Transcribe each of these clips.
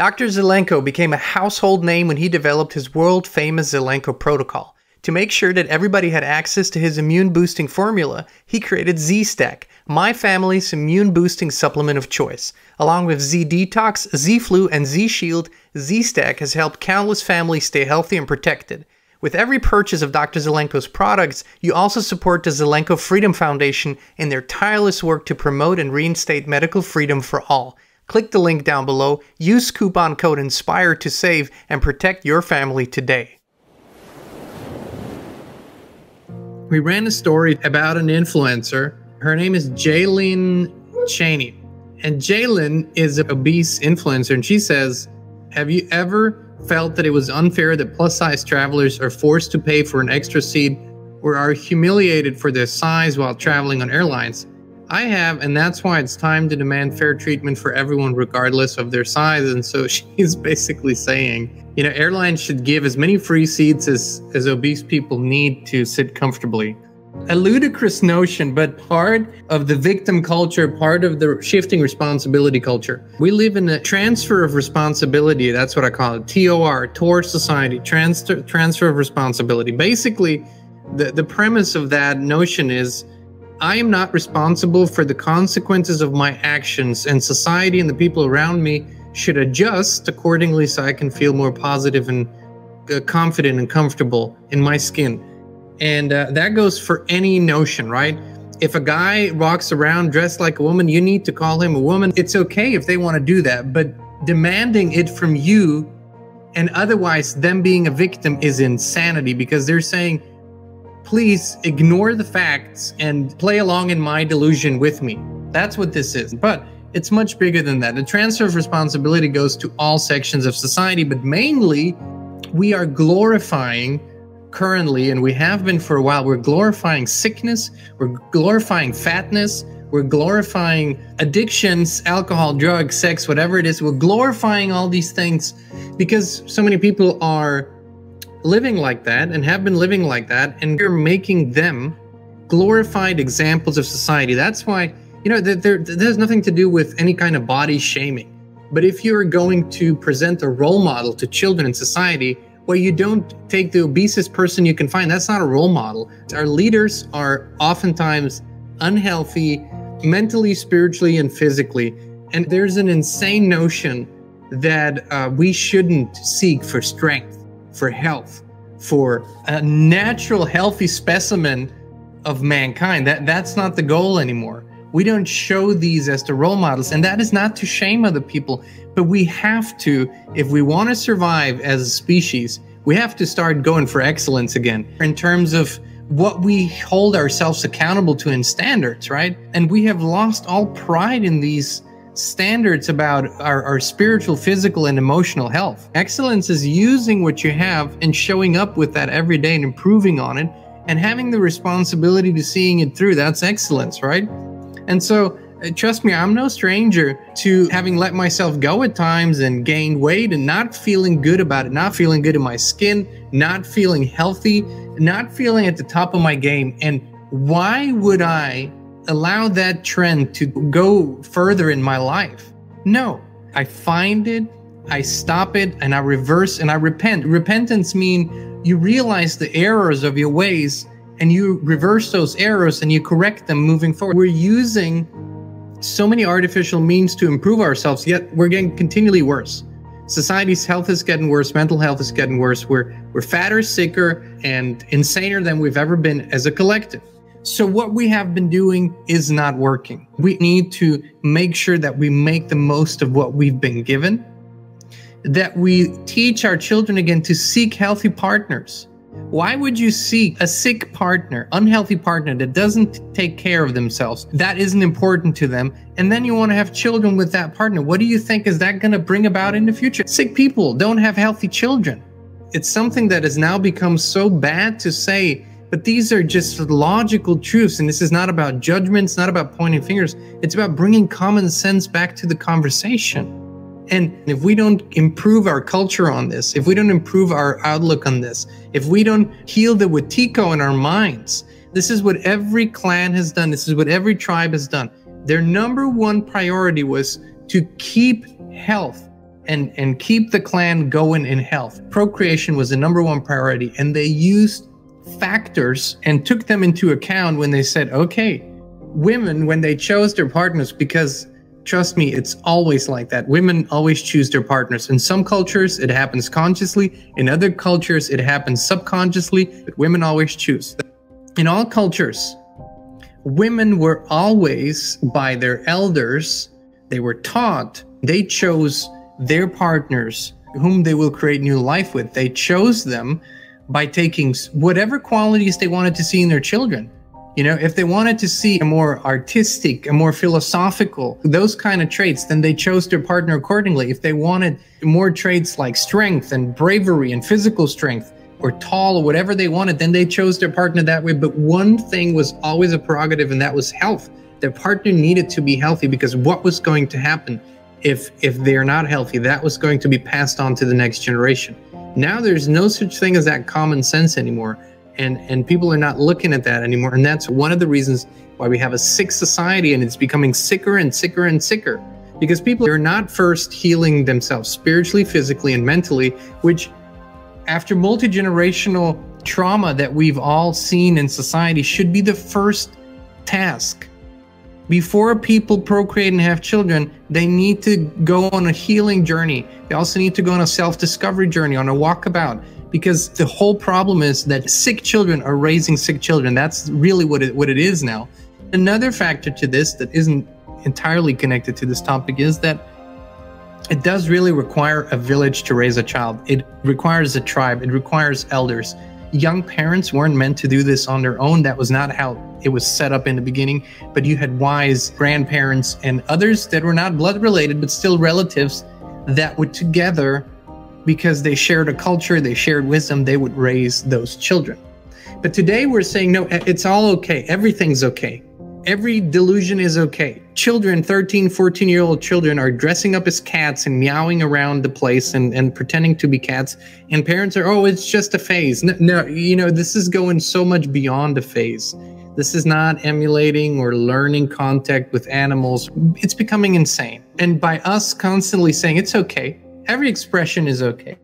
Dr. Zelenko became a household name when he developed his world-famous Zelenko Protocol. To make sure that everybody had access to his immune-boosting formula, he created Z-Stack, my family's immune-boosting supplement of choice. Along with Z-Detox, Z-Flu, and Z-Shield, Z-Stack has helped countless families stay healthy and protected. With every purchase of Dr. Zelenko's products, you also support the Zelenko Freedom Foundation in their tireless work to promote and reinstate medical freedom for all. Click the link down below, use coupon code INSPIRE to save and protect your family today. We ran a story about an influencer. Her name is Jae'lynn Chaney. And Jae'lynn is an obese influencer. And she says, have you ever felt that it was unfair that plus-size travelers are forced to pay for an extra seat or are humiliated for their size while traveling on airlines? I have, and that's why it's time to demand fair treatment for everyone regardless of their size. And so she's basically saying, you know, airlines should give as many free seats as obese people need to sit comfortably. A ludicrous notion, but part of the victim culture, part of the shifting responsibility culture. We live in a transfer of responsibility. That's what I call it, TOR, TOR society, transfer of responsibility. Basically, the premise of that notion is, I am not responsible for the consequences of my actions, and society and the people around me should adjust accordingly so I can feel more positive and confident and comfortable in my skin. And that goes for any notion, right? If a guy walks around dressed like a woman, you need to call him a woman. It's okay if they want to do that, but demanding it from you and otherwise them being a victim is insanity, because they're saying, please ignore the facts and play along in my delusion with me. That's what this is. But it's much bigger than that. The transfer of responsibility goes to all sections of society, but mainly we are glorifying currently, and we have been for a while, we're glorifying sickness, we're glorifying fatness, we're glorifying addictions, alcohol, drugs, sex, whatever it is. We're glorifying all these things because so many people are living like that and have been living like that, and you're making them glorified examples of society. That's why, you know, there's nothing to do with any kind of body shaming, but if you're going to present a role model to children in society, well, you don't take the obesest person you can find. That's not a role model. Our leaders are oftentimes unhealthy mentally, spiritually, and physically, and there's an insane notion that we shouldn't seek for strength, for health, for a natural, healthy specimen of mankind. That's not the goal anymore. We don't show these as the role models, and that is not to shame other people, but we have to, if we want to survive as a species, we have to start going for excellence again in terms of what we hold ourselves accountable to in standards, right? And we have lost all pride in these standards about our spiritual, physical, and emotional health. Excellence is using what you have and showing up with that every day and improving on it and having the responsibility to seeing it through. That's excellence, right? And so, trust me, I'm no stranger to having let myself go at times and gained weight and not feeling good about it, not feeling good in my skin, not feeling healthy, not feeling at the top of my game. And why would I allow that trend to go further in my life? No, I find it, I stop it, and I reverse and I repent. Repentance means you realize the errors of your ways and you reverse those errors and you correct them moving forward. We're using so many artificial means to improve ourselves, yet we're getting continually worse. Society's health is getting worse, mental health is getting worse. We're fatter, sicker, and insaner than we've ever been as a collective. So what we have been doing is not working. We need to make sure that we make the most of what we've been given, that we teach our children again to seek healthy partners. Why would you seek a sick partner, unhealthy partner that doesn't take care of themselves, that isn't important to them, and then you want to have children with that partner? What do you think is that going to bring about in the future? Sick people don't have healthy children. It's something that has now become so bad to say, but these are just logical truths, and this is not about judgment, it's not about pointing fingers, it's about bringing common sense back to the conversation. And if we don't improve our culture on this, if we don't improve our outlook on this, if we don't heal the Wetiko in our minds, this is what every clan has done, this is what every tribe has done. Their number one priority was to keep health and keep the clan going in health. Procreation was the #1 priority, and they used factors and took them into account when they said, okay, women, when they chose their partners, because trust me, it's always like that. Women always choose their partners. In some cultures, it happens consciously. In other cultures, it happens subconsciously, but women always choose. In all cultures, women were always, by their elders, they were taught, they chose their partners whom they will create new life with. They chose them by taking whatever qualities they wanted to see in their children. You know, if they wanted to see a more artistic, a more philosophical, those kind of traits, then they chose their partner accordingly. If they wanted more traits like strength and bravery and physical strength, or tall or whatever they wanted, then they chose their partner that way. But one thing was always a prerogative, and that was health. Their partner needed to be healthy, because what was going to happen if they're not healthy? That was going to be passed on to the next generation. Now there's no such thing as that common sense anymore. And people are not looking at that anymore. And that's one of the reasons why we have a sick society, and it's becoming sicker and sicker and sicker, because people are not first healing themselves spiritually, physically, and mentally, which after multi-generational trauma that we've all seen in society should be the first task. Before people procreate and have children, they need to go on a healing journey. They also need to go on a self-discovery journey, on a walkabout. Because the whole problem is that sick children are raising sick children. That's really what it is now. Another factor to this that isn't entirely connected to this topic is that it does really require a village to raise a child. It requires a tribe. It requires elders. Young parents weren't meant to do this on their own. That was not how it was set up in the beginning. But you had wise grandparents and others that were not blood related, but still relatives, that were together. Because they shared a culture, they shared wisdom, they would raise those children. But today we're saying, no, it's all okay. Everything's okay. Every delusion is okay. Children, 13, 14-year-old children, are dressing up as cats and meowing around the place and pretending to be cats. And parents are, oh, it's just a phase. No, you know, this is going so much beyond a phase. This is not emulating or learning contact with animals. It's becoming insane. And by us constantly saying it's okay, every expression is okay,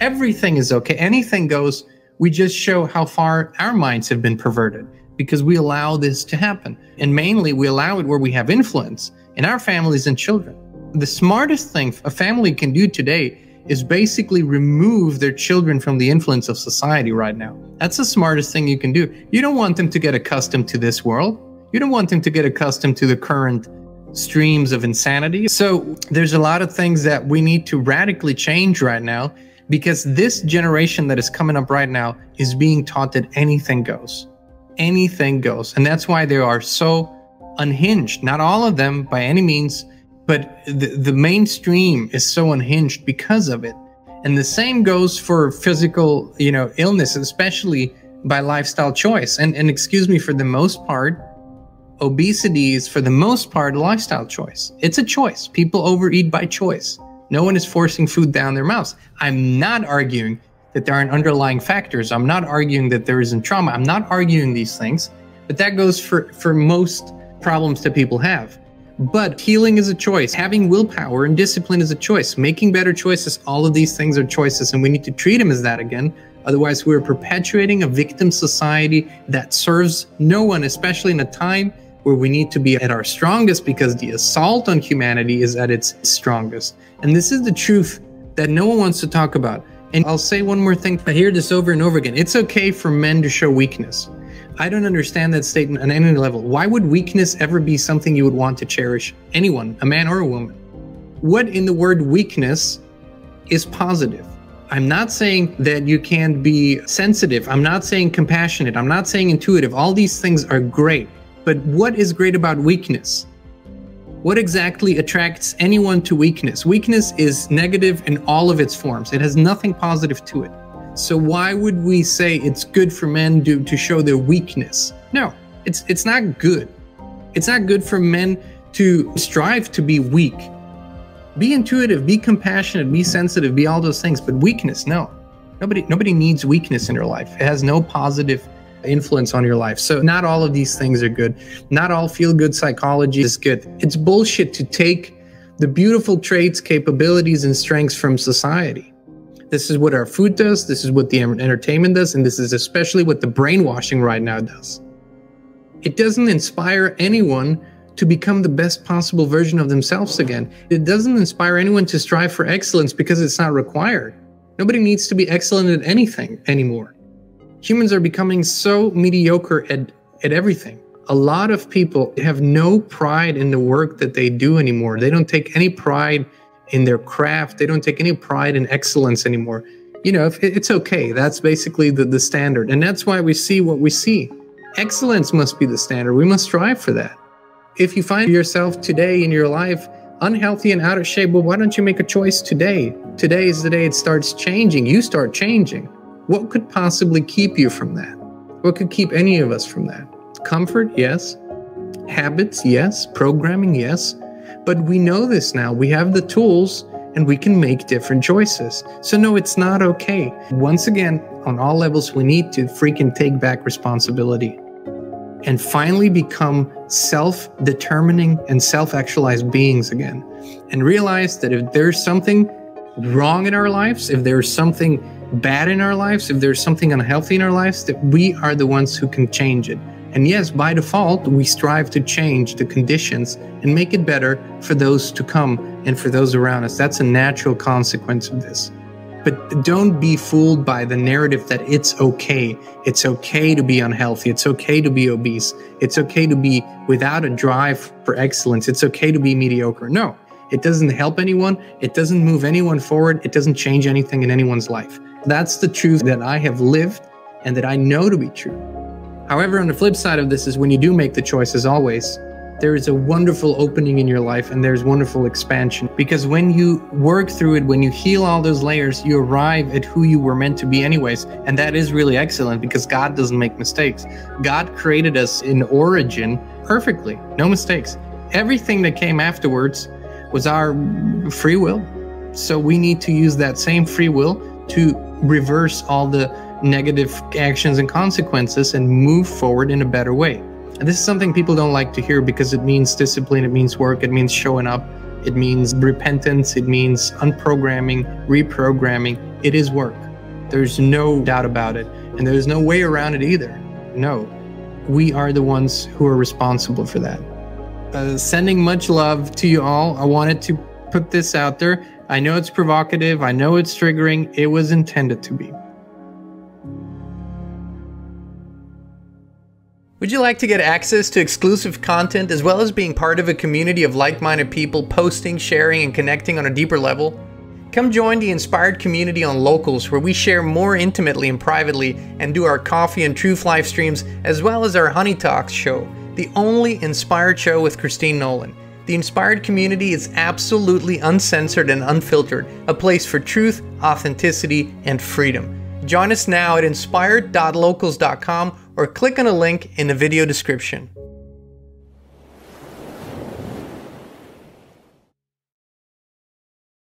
everything is okay, anything goes, we just show how far our minds have been perverted, because we allow this to happen. And mainly we allow it where we have influence, in our families and children. The smartest thing a family can do today is basically remove their children from the influence of society right now. That's the smartest thing you can do. You don't want them to get accustomed to this world. You don't want them to get accustomed to the current streams of insanity. So there's a lot of things that we need to radically change right now, because this generation that is coming up right now is being taught that anything goes. Anything goes. And that's why they are so unhinged. Not all of them by any means, but the mainstream is so unhinged because of it. And the same goes for physical, you know, illness, especially by lifestyle choice. And excuse me, for the most part, obesity is, for the most part, a lifestyle choice. It's a choice. People overeat by choice. No one is forcing food down their mouths. I'm not arguing that there aren't underlying factors. I'm not arguing that there isn't trauma. I'm not arguing these things, but that goes for most problems that people have. But healing is a choice. Having willpower and discipline is a choice. Making better choices, all of these things are choices, and we need to treat them as that again. Otherwise, we're perpetuating a victim society that serves no one, especially in a time where we need to be at our strongest, because the assault on humanity is at its strongest. And this is the truth that no one wants to talk about. And I'll say one more thing. I hear this over and over again. It's okay for men to show weakness. I don't understand that statement on any level. Why would weakness ever be something you would want to cherish? Anyone, a man or a woman. What in the word weakness is positive? I'm not saying that you can't be sensitive. I'm not saying compassionate. I'm not saying intuitive. All these things are great. But what is great about weakness? What exactly attracts anyone to weakness? Weakness is negative in all of its forms. It has nothing positive to it. So why would we say it's good for men to show their weakness? No, it's not good. It's not good for men to strive to be weak. Be intuitive, be compassionate, be sensitive, be all those things, but weakness, no. Nobody needs weakness in their life. It has no positive influence on your life. So not all of these things are good. Not all feel-good psychology is good. It's bullshit to take the beautiful traits, capabilities, and strengths from society. This is what our food does, this is what the entertainment does, and this is especially what the brainwashing right now does. It doesn't inspire anyone to become the best possible version of themselves again. It doesn't inspire anyone to strive for excellence because it's not required. Nobody needs to be excellent at anything anymore. Humans are becoming so mediocre at everything. A lot of people have no pride in the work that they do anymore. They don't take any pride in their craft. They don't take any pride in excellence anymore. You know, it's okay. That's basically the standard. And that's why we see what we see. Excellence must be the standard. We must strive for that. If you find yourself today in your life unhealthy and out of shape, well, why don't you make a choice today? Today is the day it starts changing. You start changing. What could possibly keep you from that? What could keep any of us from that? Comfort, yes. Habits, yes. Programming, yes. But we know this now. We have the tools and we can make different choices. So no, it's not okay. Once again, on all levels, we need to freaking take back responsibility and finally become self-determining and self-actualized beings again. And realize that if there's something wrong in our lives, if there's something bad in our lives, if there's something unhealthy in our lives, that we are the ones who can change it. And yes, by default, we strive to change the conditions and make it better for those to come and for those around us. That's a natural consequence of this. But don't be fooled by the narrative that it's okay. It's okay to be unhealthy. It's okay to be obese. It's okay to be without a drive for excellence. It's okay to be mediocre. No, it doesn't help anyone. It doesn't move anyone forward. It doesn't change anything in anyone's life. That's the truth that I have lived and that I know to be true. However, on the flip side of this is when you do make the choices always, there is a wonderful opening in your life and there's wonderful expansion. Because when you work through it, when you heal all those layers, you arrive at who you were meant to be anyways. And that is really excellent because God doesn't make mistakes. God created us in origin perfectly, no mistakes. Everything that came afterwards was our free will. So we need to use that same free will to reverse all the negative actions and consequences and move forward in a better way. And this is something people don't like to hear because it means discipline, it means work, it means showing up, it means repentance, it means unprogramming, reprogramming. It is work. There's no doubt about it. And there's no way around it either. No, we are the ones who are responsible for that. Sending much love to you all. I wanted to put this out there. I know it's provocative. I know it's triggering. It was intended to be. Would you like to get access to exclusive content as well as being part of a community of like-minded people posting, sharing, and connecting on a deeper level? Come join the Inspired community on Locals, where we share more intimately and privately and do our coffee and truth live streams as well as our Honey Talks show, the only Inspired show with Christine Nolan. The Inspired community is absolutely uncensored and unfiltered, a place for truth, authenticity, and freedom. Join us now at inspired.locals.com or click on a link in the video description.